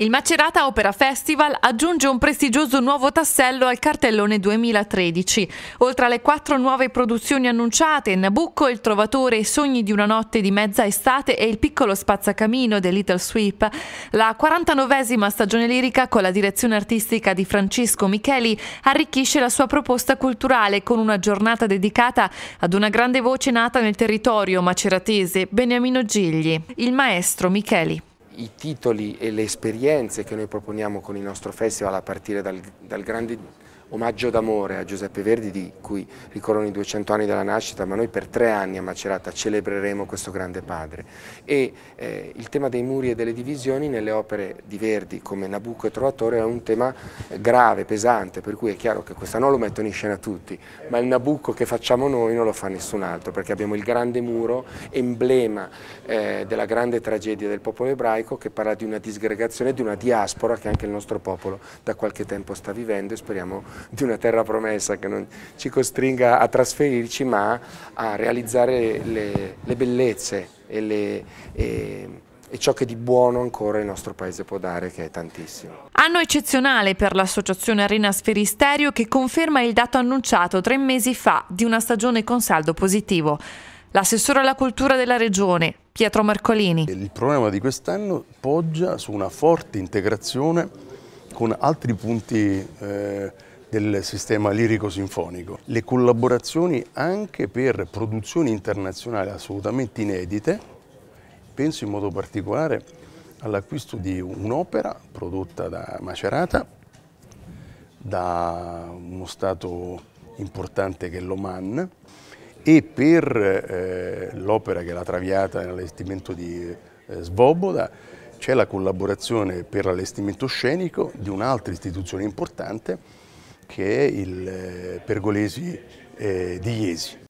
Il Macerata Opera Festival aggiunge un prestigioso nuovo tassello al cartellone 2013. Oltre alle 4 nuove produzioni annunciate, Nabucco, Il Trovatore, I sogni di una notte di mezza estate e Il Piccolo Spazzacamino, The Little Sweep, la 49esima stagione lirica con la direzione artistica di Francesco Micheli arricchisce la sua proposta culturale con una giornata dedicata ad una grande voce nata nel territorio maceratese, Beniamino Gigli, il maestro Micheli. I titoli e le esperienze che noi proponiamo con il nostro festival, a partire dal grande omaggio d'amore a Giuseppe Verdi, di cui ricorrono i 200 anni dalla nascita, ma noi per 3 anni a Macerata celebreremo questo grande padre, e il tema dei muri e delle divisioni nelle opere di Verdi come Nabucco e Trovatore è un tema grave, pesante, per cui è chiaro che questa non lo mettono in scena tutti, ma il Nabucco che facciamo noi non lo fa nessun altro, perché abbiamo il grande muro, emblema della grande tragedia del popolo ebraico, che parla di una disgregazione, di una diaspora che anche il nostro popolo da qualche tempo sta vivendo, e speriamo di una terra promessa che non ci costringa a trasferirci, ma a realizzare le bellezze e ciò che di buono ancora il nostro paese può dare, che è tantissimo. Anno eccezionale per l'associazione Arena Sferisterio, che conferma il dato annunciato 3 mesi fa di una stagione con saldo positivo. L'assessore alla cultura della regione, Pietro Marcolini. Il problema di quest'anno poggia su una forte integrazione con altri punti del sistema lirico-sinfonico. Le collaborazioni anche per produzioni internazionali assolutamente inedite, penso in modo particolare all'acquisto di un'opera prodotta da Macerata, da uno stato importante che è l'Oman, e per l'opera che è La Traviata nell'allestimento di Svoboda. C'è la collaborazione per l'allestimento scenico di un'altra istituzione importante, che è il Pergolesi di Jesi.